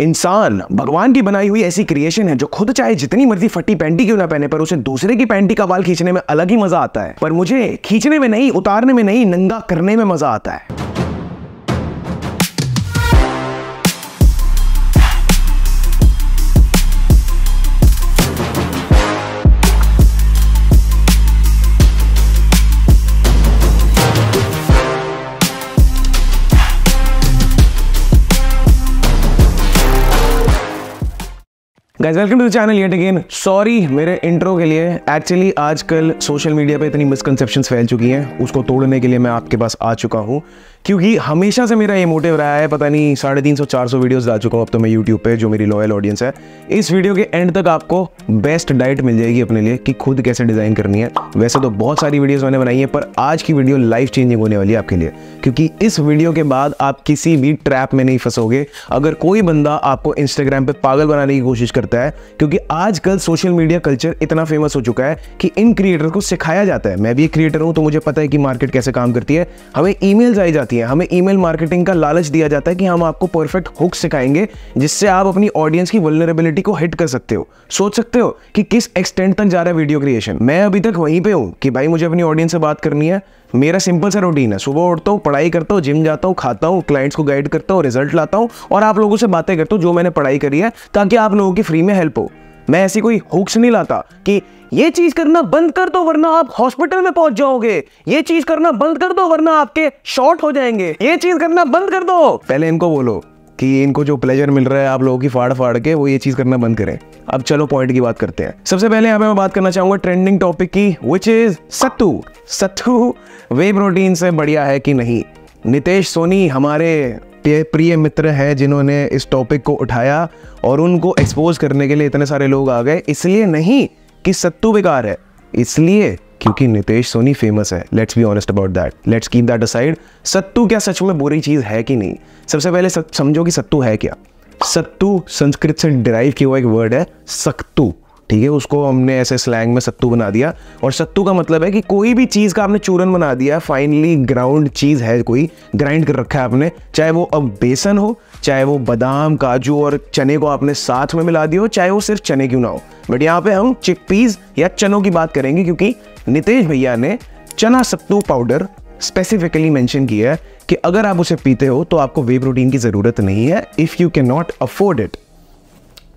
इंसान भगवान की बनाई हुई ऐसी क्रिएशन है जो खुद चाहे जितनी मर्जी फटी पैंटी क्यों ना पहने, पर उसे दूसरे की पैंटी का बाल खींचने में अलग ही मजा आता है। पर मुझे खींचने में नहीं, उतारने में नहीं, नंगा करने में मजा आता है। Guys welcome to the channel yet again. Sorry मेरे इंट्रो के लिए। एक्चुअली आजकल सोशल मीडिया पे इतनी मिसकंसेप्शंस फैल चुकी हैं, उसको तोड़ने के लिए मैं आपके पास आ चुका हूँ, क्योंकि हमेशा से मेरा ये मोटिव रहा है। पता नहीं 350-400 वीडियोस डाल चुका हूँ अब तो मैं यूट्यूब पे, जो मेरी लॉयल ऑडियंस है। इस वीडियो के एंड तक आपको बेस्ट डाइट मिल जाएगी अपने लिए कि खुद कैसे डिज़ाइन करनी है। वैसे तो बहुत सारी वीडियोस मैंने बनाई है, पर आज की वीडियो लाइफ चेंजिंग होने वाली है आपके लिए, क्योंकि इस वीडियो के बाद आप किसी भी ट्रैप में नहीं फंसोगे। अगर कोई बंदा आपको इंस्टाग्राम पर पागल बनाने की कोशिश करता है, क्योंकि आजकल सोशल मीडिया कल्चर इतना फेमस हो चुका है कि इन क्रिएटर को सिखाया जाता है। मैं भी एक क्रिएटर हूँ तो मुझे पता है कि मार्केट कैसे काम करती है। हमें ईमेल्स आई जाती है, हमें ईमेल मार्केटिंग का लालच दिया जाता है कि हम आपको परफेक्ट हुक सिखाएंगे जिससे आप अपनी ऑडियंस की वल्नरेबिलिटी को हिट कर सकते हो। सोच सकते हो कि किस एक्सटेंट तक जा रहा है वीडियो क्रिएशन। मैं अभी तक वहीं पे हूँ कि भाई मुझे अपनी ऑडियंस से बात करनी है। मेरा सिंपल सा रूटीन है, सुबह उठता हूँ, पढ़ाई करता हूँ, जिम जाता हूँ, खाता हूँ, क्लाइंट्स को गाइड करता हूँ, रिजल्ट लाता हूँ और आप लोगों से बातें करता हूँ जो मैंने पढ़ाई करी है, ताकि आप लोगों की फ्री में हेल्प हो। मैं ऐसी कोई हुक्स नहीं लाता कि ये चीज करना बंद कर दो वरना आप हॉस्पिटल में पहुंच जाओगे, ये चीज करना बंद कर दो वरना आपके शॉर्ट हो जाएंगे, ये चीज करना बंद कर दो। पहले इनको बोलो कि इनको जो प्लेजर मिल रहा है आप लोगों की फाड़ फाड़ के, वो ये चीज करना बंद करें। अब चलो पॉइंट की बात करते हैं। सबसे पहले यहाँ पे मैं बात करना चाहूंगा ट्रेंडिंग टॉपिक की, which is sattu. Sattu way protein से बढ़िया है कि नहीं? नितेश सोनी हमारे प्रिय मित्र हैं जिन्होंने इस टॉपिक को उठाया और उनको एक्सपोज करने के लिए इतने सारे लोग आ गए। इसलिए नहीं कि सत्तू बेकार है, इसलिए क्योंकि नितेश सोनी फेमस है। Let's be honest about that, let's keep that aside. सत्तू क्या सच में बुरी चीज़ है कि नहीं? सबसे पहले समझो कि सत्तू है क्या। सत्तू संस्कृत से डिराइव किया हुआ एक वर्ड है, सक्तू, ठीक है? उसको हमने ऐसे स्लैंग में सत्तू बना दिया। और सत्तू का मतलब है कि कोई भी चीज़ का आपने चूरन बना दिया, फाइनली ग्राउंड चीज़ है, कोई ग्राइंड कर रखा है आपने, चाहे वो अब बेसन हो, चाहे वो बादाम, काजू और चने को आपने साथ में मिला दिया हो, चाहे वो सिर्फ चने क्यों ना हो। बट यहाँ पे हम चिकपीस या चनों की बात करेंगे, क्योंकि नितेश भैया ने चना सत्तू पाउडर स्पेसिफिकली मेंशन किया है कि अगर आप उसे पीते हो तो आपको वे प्रोटीन की ज़रूरत नहीं है, if you can not afford it.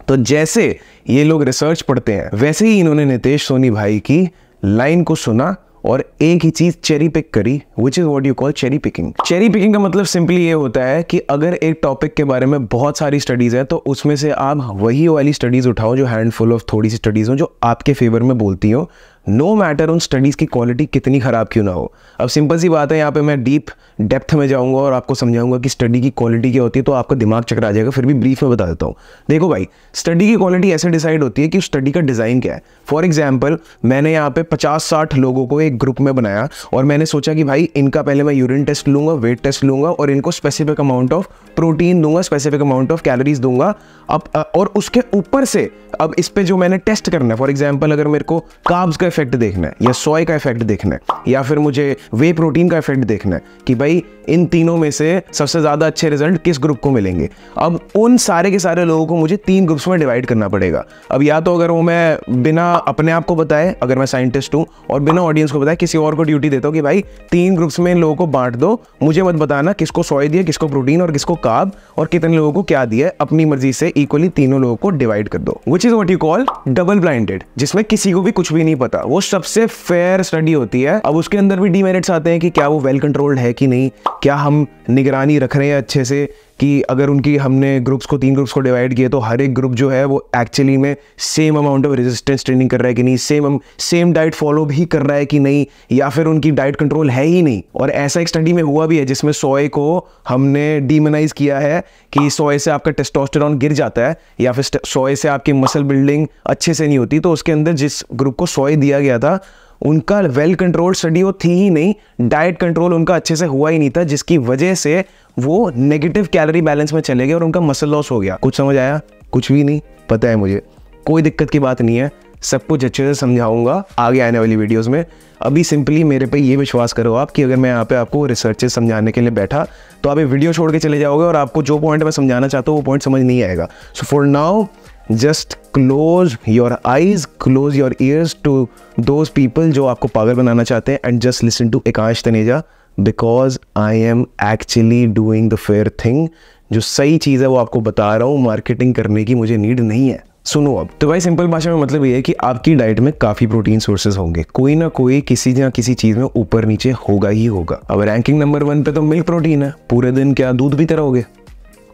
तो जैसे ये लोग रिसर्च पढ़ते हैं, वैसे ही इन्होंने नितेश सोनी भाई की लाइन को सुना और एक ही चीज़ चेरी पिक करी, which is what you call cherry picking. Cherry picking का मतलब सिंपली ये होता है कि अगर एक टॉपिक के बारे में बहुत सारी स्टडीज़ हैं तो उसमें से आप वही वाली स्टडीज़ उठाओ जो हैंडफुल ऑफ थोड़ी सी स्टडीज़ हो जो आपके फेवर में बोलती हो, नो मैटर उन स्टडीज़ की क्वालिटी कितनी ख़राब क्यों ना हो। अब सिंपल सी बात है, यहाँ पे मैं डीप डेप्थ में जाऊँगा और आपको समझाऊंगा कि स्टडी की क्वालिटी क्या होती है, तो आपका दिमाग चकरा जाएगा। फिर भी ब्रीफ में बता देता हूँ। देखो भाई, स्टडी की क्वालिटी ऐसे डिसाइड होती है कि स्टडी का डिज़ाइन क्या है। फॉर एग्जाम्पल, मैंने यहाँ पे 50-60 लोगों को एक ग्रुप में बनाया और मैंने सोचा कि भाई इनका पहले मैं यूरिन टेस्ट लूँगा, वेट टेस्ट लूँगा और इनको स्पेसिफिक अमाउंट ऑफ प्रोटीन दूंगा, स्पेसिफिक अमाउंट ऑफ कैलोरीज दूंगा। अब और उसके ऊपर से अब इस पर जो मैंने टेस्ट करना है, फॉर एग्जाम्पल अगर मेरे को कार्ब्स का इफेक्ट देखना है या सोय का इफेक्ट देखना है या फिर मुझे वे प्रोटीन का इफेक्ट देखना है कि भाई इन तीनों में से सबसे ज़्यादा अच्छे रिजल्ट किस ग्रुप को मिलेंगे, अब उन सारे के सारे लोगों को मुझे 3 ग्रुप्स में डिवाइड करना पड़ेगा। अब या तो अगर वो मैं बिना अपने आप को बताए, अगर मैं साइंटिस्ट हूँ और बिना ऑडियंस को बताए किसी और को ड्यूटी देता हूँ कि भाई 3 ग्रुप्स में इन लोगों को बांट दो, मुझे मत बताना किसको सोय दिया, किसको प्रोटीन और किसको कार्ब और कितने लोगों को क्या दिया, अपनी मर्जी से इक्वली तीनों लोगों को डिवाइड कर दो, which is what you call double blinded, जिसमें किसी को भी कुछ भी नहीं पता। वो सबसे फेयर स्टडी होती है। अब उसके अंदर भी डीमेरिट्स आते हैं कि क्या वो वेल कंट्रोल्ड है कि नहीं, क्या हम निगरानी रख रहे हैं अच्छे से कि अगर उनकी हमने ग्रुप्स को 3 ग्रुप्स को डिवाइड किए तो हर एक ग्रुप जो है वो एक्चुअली में same amount of resistance training कर रहा है कि नहीं, सेम डाइट फॉलो भी कर रहा है कि नहीं, या फिर उनकी डाइट कंट्रोल है ही नहीं। और ऐसा एक स्टडी में हुआ भी है जिसमें सोय को हमने डीमोनाइज किया है कि सोय से आपका टेस्टोस्टेरॉन गिर जाता है या फिर सोय से आपकी मसल बिल्डिंग अच्छे से नहीं होती। तो उसके अंदर जिस ग्रुप को सोय दिया गया था उनका वेल कंट्रोल स्टडी वो थी ही नहीं, डाइट कंट्रोल उनका अच्छे से हुआ ही नहीं था, जिसकी वजह से वो नेगेटिव कैलोरी बैलेंस में चले गए और उनका मसल लॉस हो गया। कुछ समझ आया? कुछ भी नहीं। पता है मुझे, कोई दिक्कत की बात नहीं है। सब कुछ अच्छे से समझाऊंगा आगे आने वाली वीडियोस में। अभी सिंपली मेरे पे ये विश्वास करो आप कि अगर मैं यहाँ पे आपको रिसर्चेस समझाने के लिए बैठा तो आप ये वीडियो छोड़ के चले जाओगे और आपको जो पॉइंट मैं समझाना चाहता हूँ वो पॉइंट समझ नहीं आएगा। So for now just close your eyes, close your ears to those people जो आपको पागल बनाना चाहते हैं, and just listen to Ekansh Taneja because I am actually doing the fair thing. जो सही चीज़ है वो आपको बता रहा हूँ, मार्केटिंग करने की मुझे नीड नहीं है। सुनो अब तो भाई, सिंपल भाषा में मतलब ये है कि आपकी डाइट में काफ़ी प्रोटीन सोर्सेज होंगे, कोई ना कोई किसी ना किसी चीज़ में ऊपर नीचे होगा ही होगा। अब रैंकिंग नंबर 1 पे तो मिल्क प्रोटीन है। पूरे दिन क्या दूध पीते रहोगे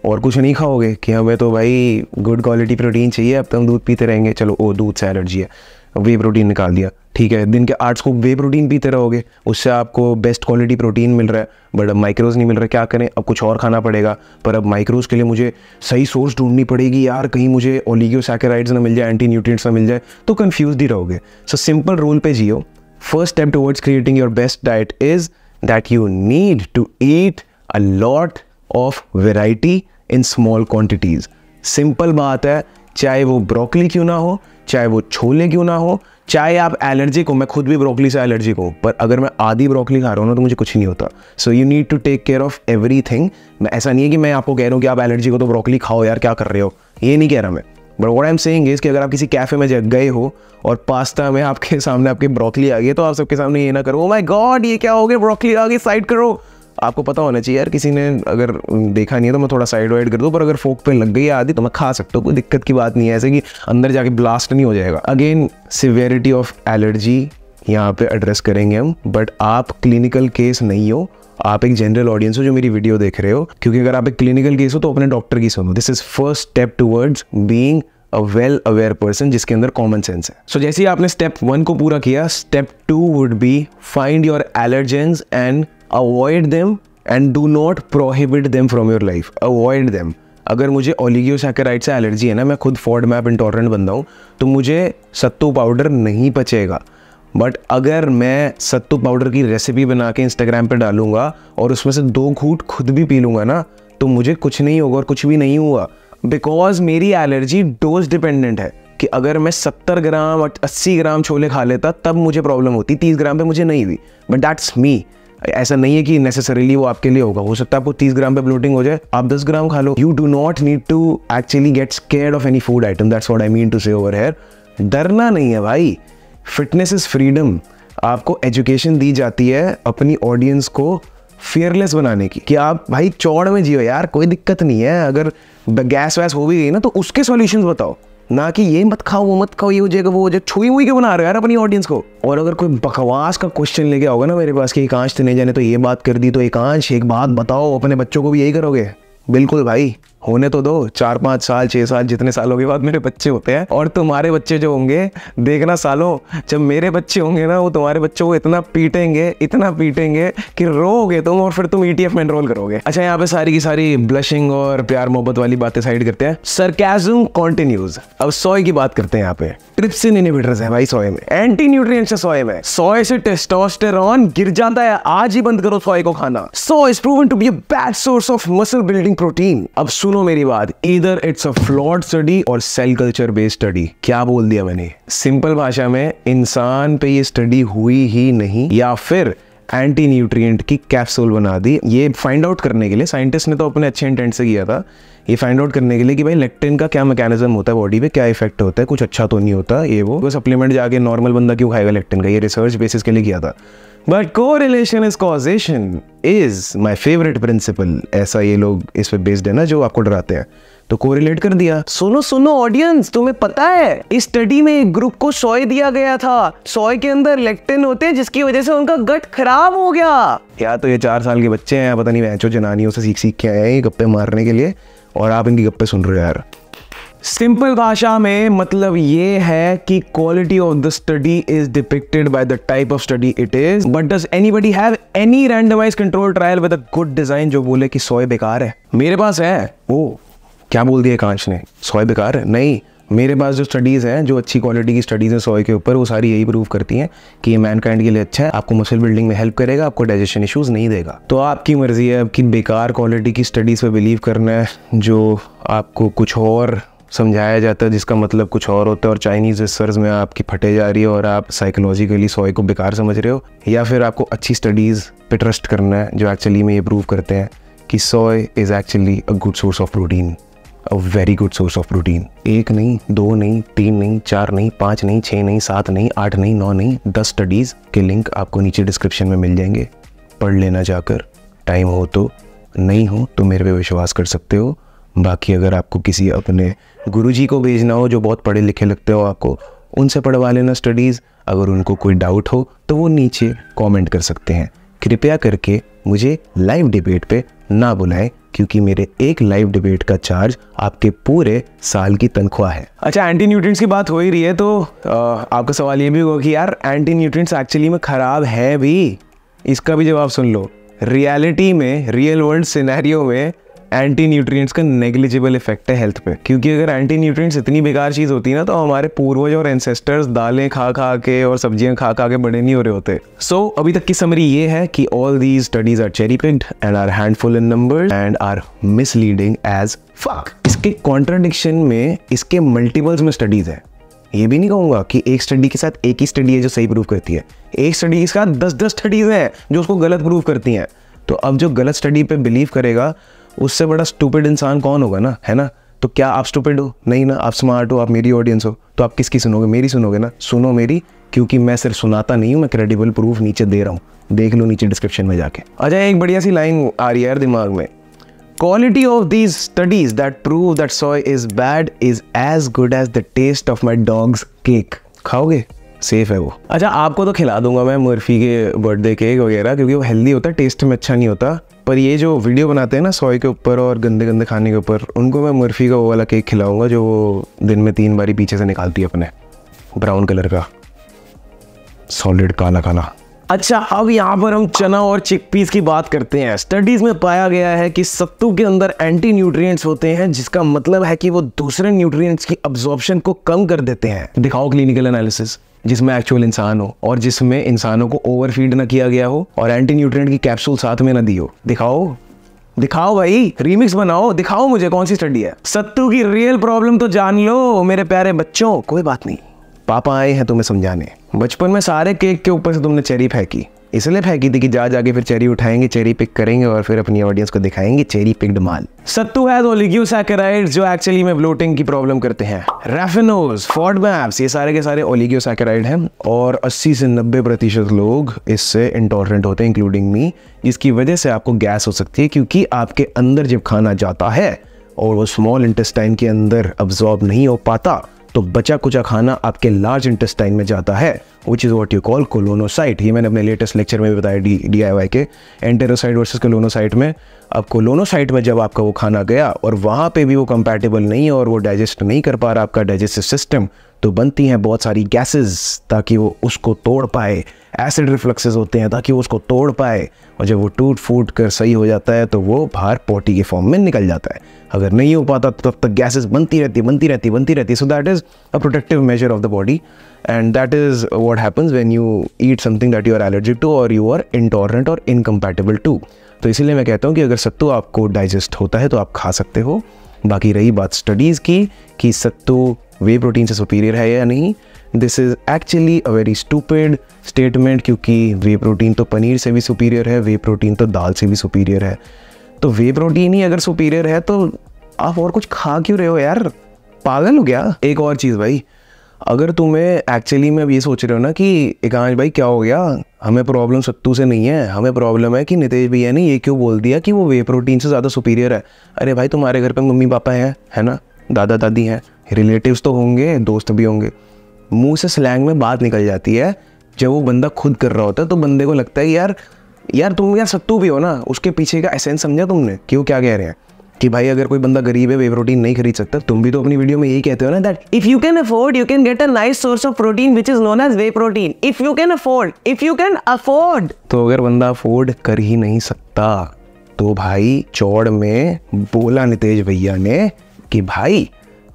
और कुछ नहीं खाओगे कि हमें तो भाई गुड क्वालिटी प्रोटीन चाहिए, अब तो हम दूध पीते रहेंगे। चलो ओ दूध से एलर्जी है, वे प्रोटीन निकाल दिया, ठीक है। दिन के 8 स्कूप वे प्रोटीन पीते रहोगे, उससे आपको बेस्ट क्वालिटी प्रोटीन मिल रहा है, बट अब माइक्रोज नहीं मिल रहा, क्या करें, अब कुछ और खाना पड़ेगा। पर अब माइक्रोज के लिए मुझे सही सोर्स ढूंढनी पड़ेगी यार, कहीं मुझे ओलिगोसैकेराइड्स ना मिल जाए, एंटी न्यूट्रिएंट्स ना मिल जाए, तो कन्फ्यूज ही रहोगे। सो सिंपल रूल पे जियो। First step towards creating your best diet is that you need to eat a lot of variety in small quantities. Simple बात है, चाहे वो ब्रोकली क्यों ना हो, चाहे वो छोले क्यों ना हो, चाहे आप एलर्जिक हो, मैं खुद भी ब्रोकली से एलर्जिक हूँ, पर अगर मैं आधी ब्रोकली खा रहा हूँ ना तो मुझे कुछ नहीं होता। So you need to take care of everything. मैं ऐसा नहीं है कि मैं आपको कह रहा हूँ कि आप एलर्जिक हो तो ब्रोकली खाओ यार, क्या कर रहे हो, ये नहीं कह रहा मैं। But what I am saying is कि अगर आप किसी कैफे में जग गए हो और पास्ता में आपके सामने आपकी ब्रोकली आ गई, तो आप सबके सामने ये ना करो, ओह माय गॉड ये क्या हो गया, ब्रोकली आ गई, साइड करो। आपको पता होना चाहिए यार, किसी ने अगर देखा नहीं है तो मैं थोड़ा साइड वाइड कर दूँ, पर अगर फोक पे लग गई आदि तो मैं खा सकता हूँ, कोई दिक्कत की बात नहीं है, ऐसे कि अंदर जाके ब्लास्ट नहीं हो जाएगा। अगेन सिवियरिटी ऑफ एलर्जी यहाँ पे एड्रेस करेंगे हम, बट आप क्लिनिकल केस नहीं हो, आप एक जनरल ऑडियंस हो जो मेरी वीडियो देख रहे हो, क्योंकि अगर आप एक क्लिनिकल केस हो तो अपने डॉक्टर की सुनो। This is first step towards being a well aware person जिसके अंदर कॉमन सेंस है। सो जैसे ही आपने स्टेप 1 को पूरा किया, step 2 would be find your allergens and Avoid them and do not prohibit them from your life. Avoid them. अगर मुझे ओलिगोसैकेराइड से एलर्जी है ना, मैं खुद फॉड मैप इंटॉलरेंट बंदा हूँ, तो मुझे सत्तू पाउडर नहीं पचेगा। बट अगर मैं सत्तू पाउडर की रेसिपी बना के इंस्टाग्राम पे डालूंगा और उसमें से 2 घूंट खुद भी पी लूँगा ना, तो मुझे कुछ नहीं होगा और कुछ भी नहीं हुआ, बिकॉज मेरी एलर्जी डोज डिपेंडेंट है। कि अगर मैं 70 ग्राम और 80 ग्राम छोले खा लेता तब मुझे प्रॉब्लम होती, 30 ग्राम पर मुझे नहीं हुई। But that's me. ऐसा नहीं है कि नेसेसरीली वो आपके लिए होगा, हो सकता है आपको 30 ग्राम पे ब्लोटिंग हो जाए, आप 10 ग्राम खा लो। You do not need to actually get scared of any food item, that's what I mean to say over here. डरना नहीं है भाई, फिटनेस इज फ्रीडम। आपको एजुकेशन दी जाती है अपनी ऑडियंस को फियरलेस बनाने की, कि आप भाई चौड़ में जियो यार, कोई दिक्कत नहीं है। अगर गैस वैस हो भी गई ना तो उसके सॉल्यूशंस बताओ, ना कि ये मत खाओ वो मत खाओ, ये हो जाएगा वो हो जाएगा। छुई हुई के बना रहे हो यार अपनी ऑडियंस को। और अगर कोई बकवास का क्वेश्चन लेके आओगे ना मेरे पास कि एकांश तनेजा ने तो ये बात कर दी, तो एकांश एक बात बताओ, अपने बच्चों को भी यही करोगे? बिल्कुल भाई, होने तो दो 4-5 साल 6 साल, जितने सालों के बाद मेरे बच्चे होते हैं, और तुम्हारे बच्चे जो होंगे देखना सालों, जब मेरे बच्चे होंगे ना वो तुम्हारे बच्चों को इतना पीटेंगे कि रोओगे तुम और फिर तुम ETF में एनरोल करोगे। अच्छा, यहाँ पे सारी की सारी ब्लशिंग और प्यार मोहब्बत वाली बातें साइड करते हैं, सरकाज़म कंटिन्यूज। अब सोए की बात करते हैं। यहाँ पे ट्रिप्सिन इनहिबिटर्स है भाई सोए में, एंटी न्यूट्रिएंट्स है सोए में, सोए से टेस्टोस्टेरॉन गिर जाता है, आज ही बंद करो सोए को खाना। Soy is proven to be a bad source of muscle building protein. अब सुनो मेरी बात, इधर इट्स अ फ्लॉड स्टडी और सेल कल्चर बेस्ड स्टडी। क्या बोल दिया मैंने? सिंपल भाषा में इंसान पे ये स्टडी हुई ही नहीं, या फिर एंटी न्यूट्रिएंट की कैप्सूल बना दी। ये फाइंड आउट करने के लिए साइंटिस्ट ने तो अपने अच्छे इंटेंट से किया था, ये फाइंड आउट करने के लिए कि भाई लेक्टिन का क्या मैकेनिज्म होता है, बॉडी पे क्या इफेक्ट होता है, कुछ अच्छा तो नहीं होता, ये वो सप्लीमेंट जाके नॉर्मल बंदा क्यों खाएगा लेक्टिन का, ये रिसर्च बेसिस के लिए किया था। But correlation is causation is my favourite principle, ऐसा ये लोग इस पे बेस्ड है ना जो आपको डराते हैं, तो कोरिलेट कर दिया। सुनो ऑडियंस, तुम्हें पता है इस स्टडी में एक ग्रुप को सोय दिया गया था, सोय के अंदर लेक्टिन होते हैं जिसकी वजह से उनका गट खराब हो गया। या तो ये 4 साल के बच्चे हैं, पता नहीं बहनचोद जनानियों से सीख के आए हैं गप्पे मारने के लिए, और आप इनकी गप्पे सुन रहे हो यार। सिंपल भाषा में मतलब ये है कि quality of the study is depicted by the type of study it is, but does anybody have any randomise control trial with a good design जो बोले कि सोए बेकार है? मेरे पास है वो, क्या बोल दिया एकांश ने, सोए बेकार है? नहीं, मेरे पास जो स्टडीज़ हैं, जो अच्छी क्वालिटी की स्टडीज़ हैं सोए के ऊपर, वो सारी यही प्रूव करती हैं कि ये मैनकाइंड के लिए अच्छा है, आपको मसल बिल्डिंग में हेल्प करेगा, आपको डाइजेशन इश्यूज़ नहीं देगा। तो आपकी मर्जी है, आपकी बेकार क्वालिटी की स्टडीज़ पर बिलीव करना है जो आपको कुछ और समझाया जाता है जिसका मतलब कुछ और होता है और चाइनीज़ रिसर्च में आपकी फटे जा रही है और आप साइकोलॉजिकली सोए को बेकार समझ रहे हो, या फिर आपको अच्छी स्टडीज़ पे ट्रस्ट करना है जो एक्चुअली में ये प्रूव करते हैं कि soy is actually a good source of protein, a very good source of protein. एक नहीं, दो नहीं, तीन नहीं, चार नहीं, पाँच नहीं, छः नहीं, सात नहीं, आठ नहीं, नौ नहीं, 10 स्टडीज़ के लिंक आपको नीचे डिस्क्रिप्शन में मिल जाएंगे, पढ़ लेना जाकर। टाइम हो तो, नहीं हो तो मेरे पे विश्वास कर सकते हो। बाकी अगर आपको किसी अपने गुरुजी को भेजना हो जो बहुत पढ़े लिखे लगते हो आपको, उनसे पढ़वा लेना स्टडीज़। अगर उनको कोई डाउट हो तो वो नीचे कॉमेंट कर सकते हैं। कृपया करके मुझे लाइव डिबेट पे ना बुलाएं क्योंकि मेरे एक लाइव डिबेट का चार्ज आपके पूरे साल की तनख्वाह है। अच्छा, एंटी न्यूट्रिएंट्स की बात हो ही रही है तो आपका सवाल ये भी होगा कि यार एंटी न्यूट्रिएंट्स एक्चुअली में ख़राब है भी, इसका भी जवाब सुन लो। रियलिटी में, रियल वर्ल्ड सिनेरियो में एंटी न्यूट्रिएंट्स का नेग्लिजिबल इफेक्ट है हेल्थ पे, क्योंकि अगर एंटी न्यूट्रिएंट्स इतनी बेकार चीज़ होती ना तो हमारे पूर्वज और एंसेस्टर्स दालें खा खा के और सब्जियां खा खा के बड़े नहीं हो रहे होते। सो अभी तक की समरी ये है कि all these studies are cherry picked and are handful in numbers and are misleading as fuck. इसके कॉन्ट्राडिक्शन में, इसके मल्टीपल्स में स्टडीज़ है। ये भी नहीं कहूँगा कि एक स्टडी के साथ एक ही स्टडी है जो सही प्रूव करती है, एक स्टडी के साथ 10-10 स्टडीज़ हैं जो उसको गलत प्रूव करती हैं। तो अब जो गलत स्टडी पे बिलीव करेगा उससे बड़ा स्टूपिड इंसान कौन होगा ना, है ना? तो क्या आप स्टूपिड हो? नहीं ना, आप स्मार्ट हो, आप मेरी ऑडियंस हो। तो आप किसकी सुनोगे? मेरी सुनोगे ना। सुनो मेरी, क्योंकि मैं सिर्फ सुनाता नहीं हूँ, मैं क्रेडिबल प्रूफ नीचे दे रहा हूँ। देख लो नीचे डिस्क्रिप्शन में जाके। अच्छा, एक बढ़िया सी लाइन आ रही है यार दिमाग में, quality of these studies that prove that soy is bad is as good as the taste of my dog's cake. खाओगे? सेफ है वो। अच्छा, आपको तो खिला दूंगा मैं मर्फी के बर्थडे केक वगैरह क्योंकि वो हेल्दी होता है, टेस्ट में अच्छा नहीं होता। पर ये जो वीडियो बनाते हैं ना सोय के ऊपर और गंदे गंदे खाने के ऊपर, उनको मैं मर्फी का वो वाला केक खिलाऊंगा जो वो दिन में 3 बारी पीछे से निकालती है अपने, ब्राउन कलर का सॉलिड काला काला। अच्छा, अब यहाँ पर हम चना और चिकपीस की बात करते हैं। स्टडीज़ में पाया गया है कि सत्तू के अंदर एंटी न्यूट्रिएंट्स होते हैं, जिसका मतलब है कि वो दूसरे न्यूट्रिएंट्स की अब्जॉर्प्शन को कम कर देते हैं। दिखाओ क्लिनिकल एनालिसिस जिसमें एक्चुअल इंसान हो और जिसमें इंसानों को ओवरफीड ना किया गया हो और एंटी न्यूट्रिएंट की कैप्सूल साथ में ना दी हो। दिखाओ, दिखाओ भाई, रीमिक्स बनाओ, दिखाओ मुझे कौन सी स्टडी है। सत्तू की रियल प्रॉब्लम तो जान लो मेरे प्यारे बच्चों। कोई बात नहीं, पापा आए हैं तुम्हें समझाने। बचपन में सारे केक के ऊपर से तुमने चेरी फेंकी, इसलिए फेंकी थी कि जा जाके फिर चेरी उठाएंगे, चेरी पिक करेंगे और फिर अपनी ऑडियंस को दिखाएंगे चेरी पिक्ड माल। सत्तू है ओलिगोसैकेराइड्स जो एक्चुअली में ब्लोटिंग की प्रॉब्लम करते हैं। रेफिनोज, फॉडमैप्स, ये सारे के सारे ओलिगोसैकेराइड हैं और 80 से 90% लोग इससे इंटॉलरेंट होते हैं, इंक्लूडिंग मी, जिसकी वजह से आपको गैस हो सकती है क्योंकि आपके अंदर जब खाना जाता है और वो स्मॉल इंटेस्टाइन के अंदर अब्जॉर्ब नहीं हो पाता तो बचा कुचा खाना आपके लार्ज इंटेस्टाइन में जाता है, which is what you call colonocyte. ये मैंने अपने लेटेस्ट लेक्चर में भी बताया DIY के एंटेरोसाइट वर्सेस कोलोनोसाइट में। अब कोलोनोसाइट में जब आपका वो खाना गया और वहाँ पे भी वो कंपैटिबल नहीं है और वो डाइजेस्ट नहीं कर पा रहा आपका डाइजेस्टिव सिस्टम, तो बनती हैं बहुत सारी गैसेस ताकि वो उसको तोड़ पाए। एसिड रिफ्लक्सेस होते हैं ताकि वो उसको तोड़ पाए और जब वो टूट फूट कर सही हो जाता है तो वो बाहर पोटी के फॉर्म में निकल जाता है। अगर नहीं हो पाता तो तब तक गैसेस बनती रहती। So that is a protective measure of the body and that is what happens when you eat something that you are allergic to और यू आर इंटॉलरेंट और इनकम्पैटिबल टू। तो इसीलिए मैं कहता हूँ कि अगर सत्तू आपको डाइजेस्ट होता है तो आप खा सकते हो। बाकी रही बात स्टडीज़ की कि सत्तू वे प्रोटीन से सुपीरियर है या नहीं, this is actually a very stupid statement क्योंकि वे प्रोटीन तो पनीर से भी सुपीरियर है, वे प्रोटीन तो दाल से भी सुपीरियर है। तो वे प्रोटीन ही अगर सुपीरियर है तो आप और कुछ खा क्यों रहे हो यार, पागल हो गया? एक और चीज़ भाई, अगर तुम्हें एक्चुअली में अब ये सोच रहे हो ना कि एकांश भाई क्या हो गया, हमें प्रॉब्लम सत्तू से नहीं है, हमें प्रॉब्लम है कि नितेश भैया ने ये क्यों बोल दिया कि वो वे प्रोटीन से ज़्यादा सुपीरियर है। अरे भाई, तुम्हारे घर पर मम्मी पापा हैं, है ना, दादा दादी हैं, रिलेटिव्स तो होंगे, दोस्त भी होंगे। मुंह से स्लैंग में बात निकल जाती है, जब वो बंदा खुद कर रहा होता है तो बंदे को लगता है यार तुम यार सत्तू भी हो ना, उसके पीछे का एसेंस समझा तुमने? क्यों, क्या कह रहे हैं कि भाई अगर कोई बंदा गरीब है वे प्रोटीन नहीं खरीद सकता? तुम भी तो अपनी वीडियो में यही कहते हो ना that if you can afford you can get a nice source of protein which is known as whey protein. If you can afford. तो अगर बंदा अफोर्ड कर ही नहीं सकता तो भाई चौड़ में बोला नितेश भैया ने कि भाई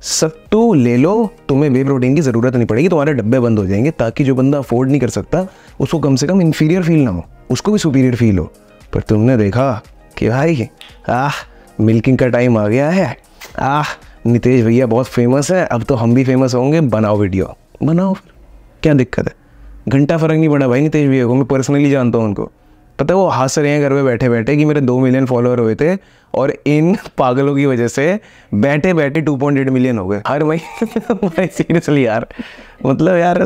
सत्तू ले लो, तुम्हें वे प्रोटीन की ज़रूरत नहीं पड़ेगी, तुम्हारे डब्बे बंद हो जाएंगे, ताकि जो बंदा अफोर्ड नहीं कर सकता उसको कम से कम इन्फीरियर फील ना हो, उसको भी सुपीरियर फील हो। पर तुमने देखा कि भाई मिल्किंग का टाइम आ गया है, नितेश भैया बहुत फेमस है, अब तो हम भी फेमस होंगे, बनाओ वीडियो, बनाओ, क्या दिक्कत है, घंटा फ़र्क नहीं पड़ा भाई नितेश भैया को, मैं पर्सनली जानता हूँ उनको, पता है वो हंस रहे हैं घर में बैठे बैठे कि मेरे 2 मिलियन फॉलोअर हुए थे और इन पागलों की वजह से बैठे बैठे 2.8 मिलियन हो गए हर महीने। सीरियसली यार, मतलब यार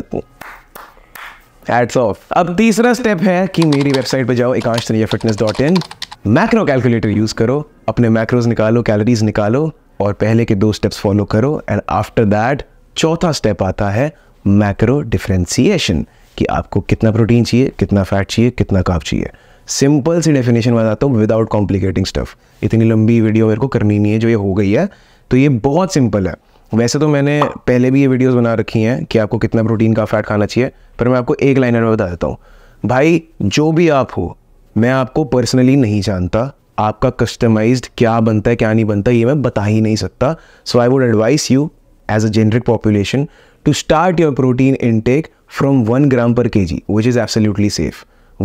हैट्स ऑफ। अब तीसरा स्टेप है कि मेरी वेबसाइट पर जाओ ekanshtanejafitness.in, मैक्रो कैलकुलेटर यूज़ करो, अपने मैक्रोज निकालो, कैलोरीज निकालो और पहले के 2 स्टेप्स फॉलो करो। एंड आफ्टर दैट चौथा स्टेप आता है मैक्रो डिफ्रेंसीशन, कि आपको कितना प्रोटीन चाहिए, कितना फैट चाहिए, कितना कार्ब चाहिए। सिंपल सी डेफिनेशन में आता हूँ विदाउट कॉम्प्लिकेटिंग स्टफ, इतनी लंबी वीडियो मेरे को करनी नहीं है, जो ये हो गई है तो ये बहुत सिंपल है। वैसे तो मैंने पहले भी ये वीडियोस बना रखी हैं कि आपको कितना प्रोटीन का फैट खाना चाहिए, पर मैं आपको एक लाइनर में बता देता हूँ, भाई जो भी आप हो, मैं आपको पर्सनली नहीं जानता, आपका कस्टमाइज्ड क्या बनता है क्या नहीं बनता ये मैं बता ही नहीं सकता। So I would advice you as a generic population to start your protein intake from 1 gram per kg, which is absolutely safe.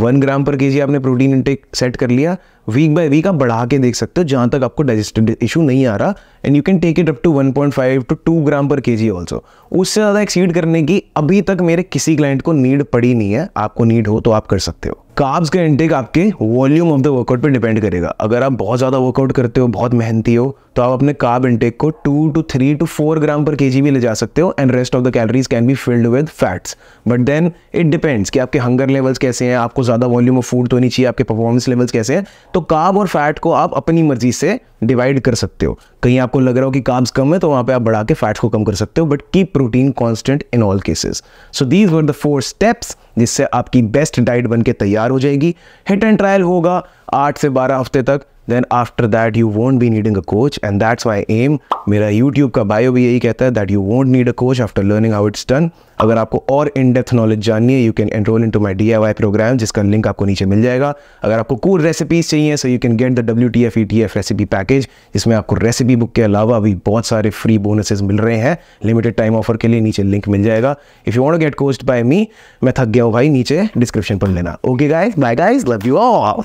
1 gram per kg आपने protein intake set कर लिया, week by week आप बढ़ा के देख सकते हो जहाँ तक आपको digestive issue नहीं आ रहा, and you can take it up to 1.5 to 2 gram per kg also. उससे ज़्यादा exceed करने की अभी तक मेरे किसी client को need पड़ी नहीं है, आपको need हो तो आप कर सकते हो। Carbs का intake आपके volume of the workout पर depend करेगा, अगर आप बहुत ज़्यादा workout करते हो, बहुत मेहनती हो, तो आप अपने carb intake को 2 to 3 to 4 gram per kg भी ले जा सकते हो, and rest of the calories can be filled with fats. But then it depends कि आपके hunger levels कैसे हैं, आपको ज़्यादा volume of food तो नहीं चाहिए, आपके performance levels कैसे हैं, तो कार्ब और फैट को आप अपनी मर्जी से डिवाइड कर सकते हो। कहीं आपको लग रहा हो कि कार्ब्स कम है तो वहाँ पे आप बढ़ा के फैट को कम कर सकते हो, but keep protein constant in all cases. So these were the 4 steps जिससे आपकी बेस्ट डाइट बनके तैयार हो जाएगी। हिट एंड ट्रायल होगा 8 से 12 हफ्ते तक, then after that you won't be needing a coach, and that's my aim. मेरा यूट्यूब का बायो भी यही कहता है that you won't need a coach after learning how it's done. अगर आपको और इन डेप्थ नॉलेज जाननी है, you can enrol in to my DIY programme, जिसका लिंक आपको नीचे मिल जाएगा। अगर आपको कूल रेसिपीज चाहिए, so you can get the WTF ETF recipe package, जिसमें आपको रेसिपी बुक के अलावा भी बहुत सारे फ्री बोनसेस मिल रहे हैं लिमिटेड टाइम ऑफर के लिए, नीचे लिंक मिल जाएगा। If you want to get coached by me, मैं थक गया हूँ भाई, नीचे डिस्क्रिप्शन पर लेना। Okay guys, bye guys, love you all.